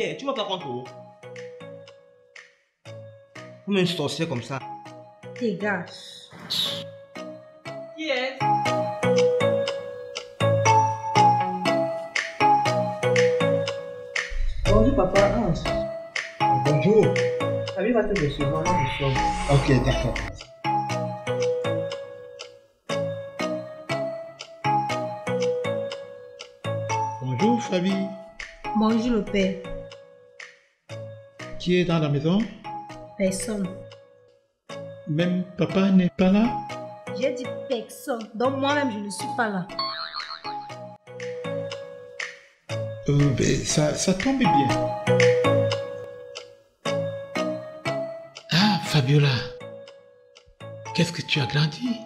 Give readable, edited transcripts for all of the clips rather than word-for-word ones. sorcière, tu vas pas prendre comme une sorcière comme ça. Dégage. Yes. Bonjour papa. Bonjour. La vie va te recevoir, là nous sommes. Ok, d'accord. Bonjour Flavie. Bonjour le père. Qui est dans la maison? Personne. Même papa n'est pas là? J'ai dit personne, donc moi-même je ne suis pas là. Ben, ça tombe bien. Ah Fabiola, qu'est-ce que tu as grandi?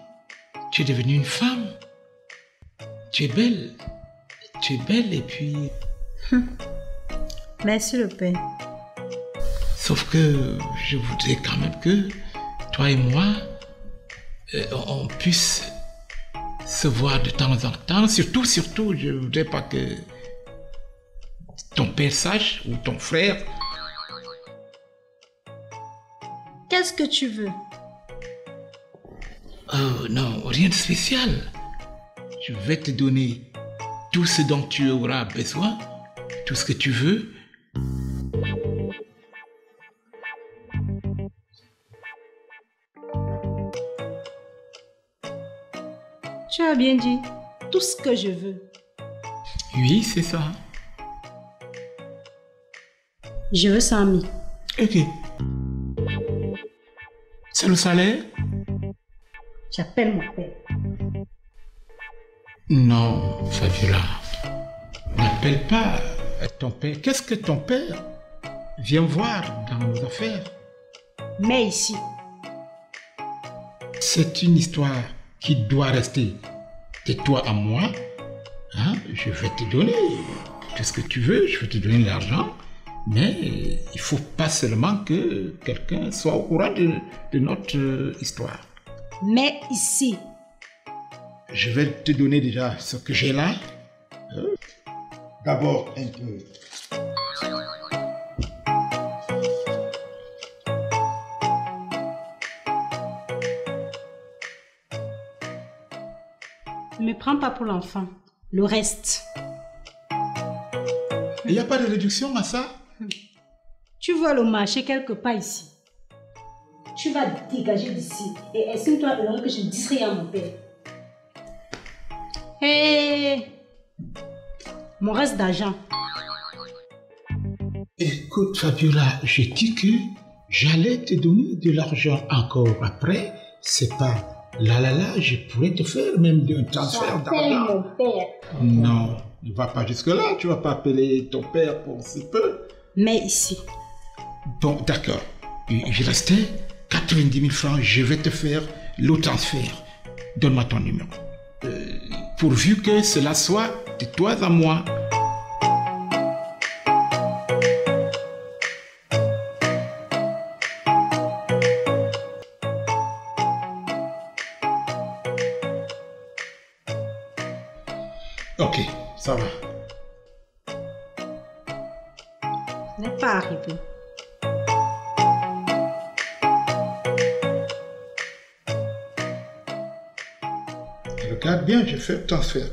Tu es devenue une femme. Tu es belle. Tu es belle et puis... Merci le père. Sauf que je voudrais quand même que toi et moi, on puisse se voir de temps en temps. Surtout, je ne voudrais pas que ton père sache ou ton frère. Qu'est-ce que tu veux? Oh non, rien de spécial. Je vais te donner tout ce dont tu auras besoin, tout ce que tu veux. Tu as bien dit, tout ce que je veux. Oui, c'est ça. Je veux 100 000. Ok. C'est le salaire? J'appelle mon père. Non, Fabiola. N'appelle pas ton père. Qu'est-ce que ton père vient voir dans nos affaires? Mais ici. C'est une histoire qui doit rester de toi à moi. Hein? Je vais te donner tout ce que tu veux. Je vais te donner l'argent. Mais il ne faut pas seulement que quelqu'un soit au courant de notre histoire. Mais ici. Je vais te donner déjà ce que j'ai là. D'abord un peu. Ne me prends pas pour l'enfant. Le reste. Il n'y a pas de réduction à ça? Tu vois le marché quelque part ici. Tu vas dégager d'ici et estime-toi heureux que je ne dise rien à mon père. Hé! Mon reste d'argent. Écoute Fabiola, j'ai dit que j'allais te donner de l'argent encore. Après, c'est pas là, je pourrais te faire même un transfert d'argent. Mon père. Non, ne va pas jusque-là, tu vas pas appeler ton père pour si peu. Mais ici. Bon, d'accord. Il restait 90 000 francs. Je vais te faire le transfert. Donne-moi ton numéro. Pourvu que cela soit de toi à moi. Ok, ça va. N'est pas arrivé. Regarde bien, je fais le transfert.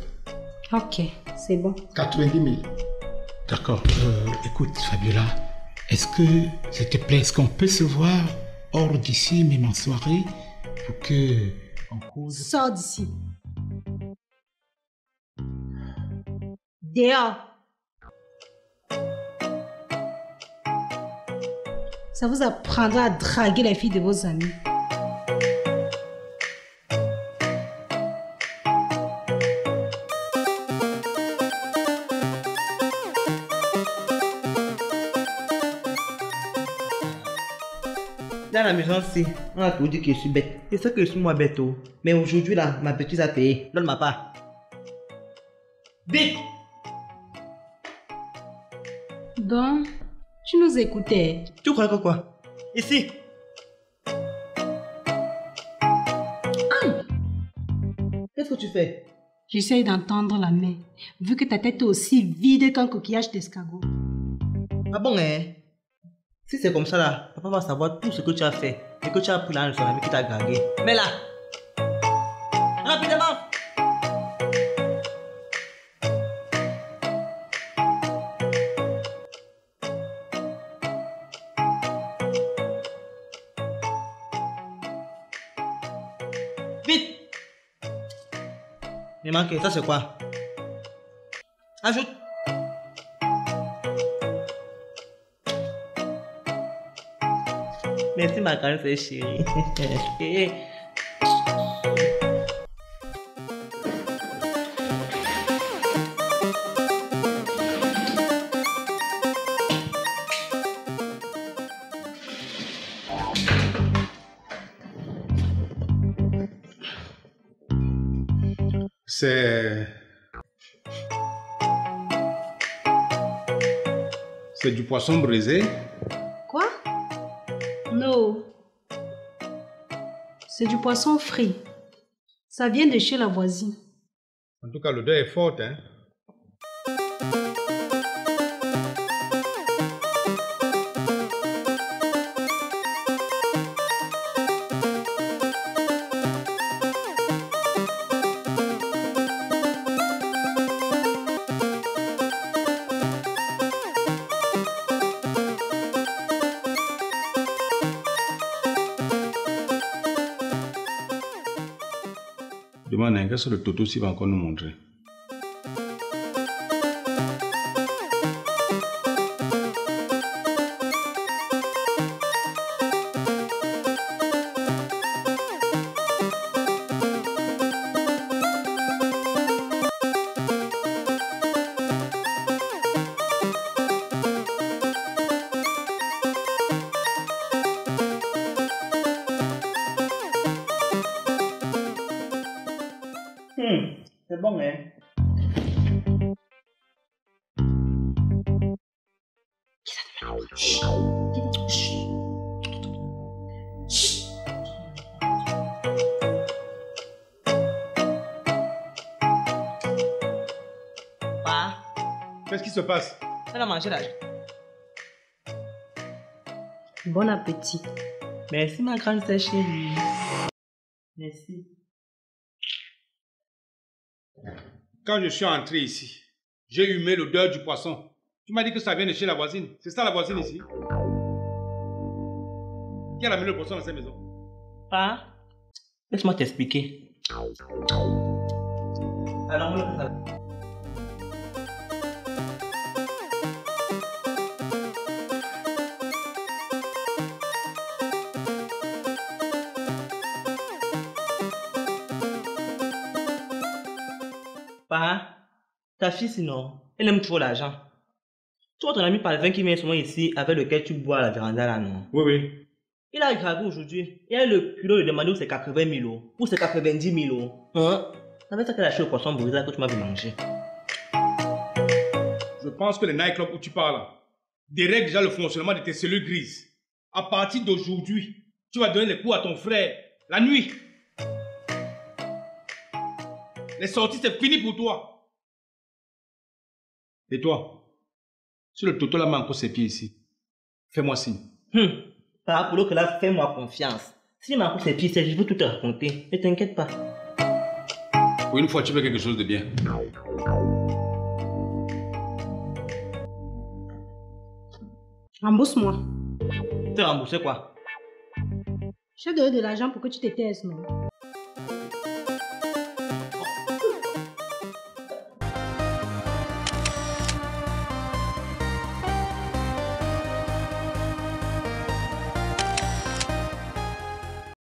Ok, c'est bon. 90 000. D'accord. Écoute, Fabiola, est-ce que, s'il te plaît, est-ce qu'on peut se voir hors d'ici, même en soirée, pour que on cause... Sors d'ici. Dehors. Ça vous apprendra à draguer les filles de vos amis. Dans la maison, on a tout dit que je suis bête. C'est ça que je suis moi bête. Mais aujourd'hui, là, ma petite a payé. Donne ma part. Vite! Donc, tu nous écoutais. Tu crois que quoi? Ici. Qu'est-ce que tu fais? J'essaye d'entendre la mer, vu que ta tête est aussi vide qu'un coquillage d'escargot. Ah bon, hein? Si c'est comme ça, là, papa va savoir tout ce que tu as fait et que tu as appris là, son ami qui t'a gagué. Mais là, rapidement! Vite! Mais manqué, ça c'est quoi? Ajoute! Merci ma grande chérie. C'est du poisson brisé. Quoi? Non. C'est du poisson frit. Ça vient de chez la voisine. En tout cas, l'odeur est forte, hein? Qu'est-ce que le Toto s'il va encore nous montrer? C'est bon, hein? Qu'est-ce qui se passe? Elle a mangé là. Bon appétit. Merci, ma grande sœur chérie. Merci. Quand je suis entré ici, j'ai humé l'odeur du poisson. Tu m'as dit que ça vient de chez la voisine. C'est ça la voisine ici? Qui a amené le poisson dans cette maison? Ah, laisse-moi t'expliquer. Alors, on le fait ça. Ta fille, sinon, elle aime trop l'argent. Toi, ton ami Parvin qui vient souvent ici, avec lequel tu bois à la véranda, là, non? Oui, oui. Il a gravé aujourd'hui. Il a eu le culot de demander où c'est 80 000 euros, où c'est 90 000 euros. Hein? T'avais ça qu'elle a acheté au poisson brisé que tu m'avais mangé. Je pense que les nightclubs où tu parles dérèglent déjà le fonctionnement de tes cellules grises. À partir d'aujourd'hui, tu vas donner les coups à ton frère la nuit. Les sorties, c'est fini pour toi. Et toi, si le Toto la met encore ses pieds ici, fais-moi signe. Par rapport que là, fais-moi confiance. S'il met encore ses pieds, je veux tout te raconter. Ne t'inquiète pas. Pour une fois, tu veux quelque chose de bien. Rembourse-moi. Te rembourser quoi? J'ai donné de l'argent pour que tu te taises, non?